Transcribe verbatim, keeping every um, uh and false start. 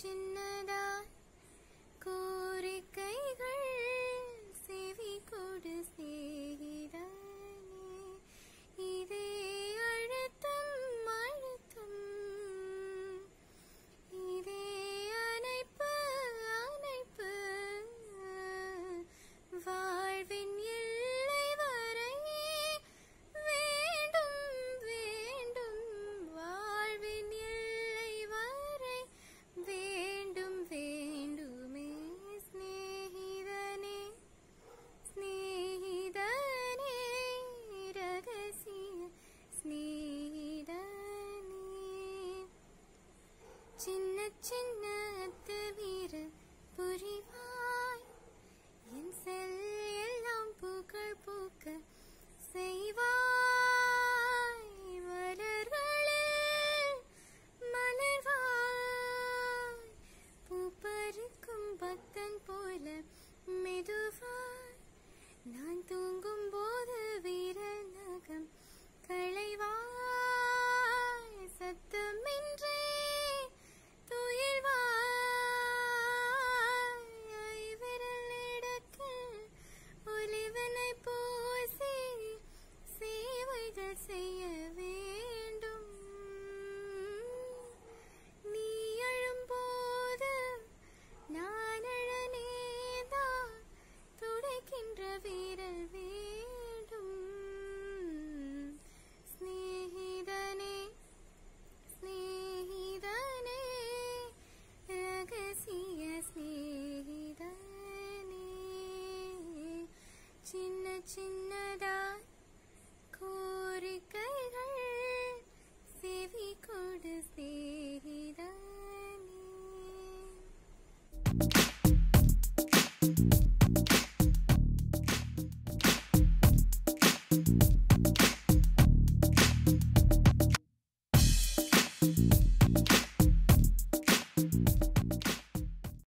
சின்னதாய் கோரிக்கைகள் செவி கொடு செய்கிறானே. இதே அழுத்தம் அழுத்தம், இதே அணைப்பு அணைப்பு, வாழ்வின் எல்லை வரை வேண்டும் வேண்டும், வாழ்வின் எல்லை வரை வேண்டும் வேண்டுமே. ஸ்நேகிதனே ஸ்நேகிதனே ரகசிய ஸ்நேகிதனே. சின்ன சின்ன தவிர புரிவாய், என் செல் எல்லாம் பூக்கள் பூக்க செய்வாய். மலர்களில் மலர்வாய், பூப்பருக்கும் பக்தன் போல மெதுவாய், நான் தூங்கும் போது வீரன் நகம் களைவாய். சத்தமின்றி துயில்வாய், விரல் இடத்தில் ஒளிவனை பூசி சேவைகள் செய்ய வேண்டும். நீ அழும்போது நான் அழனேதா, துடைக்கின்ற வீரல் வேண்டும். ஸ்நேகிதனே ஸ்நேகிதனே ரகசிய ஸ்நேகிதனே. சின்ன சின்னதாய் கோரிக்கைகள் செவி கொடு ஸ்நேகிதனே.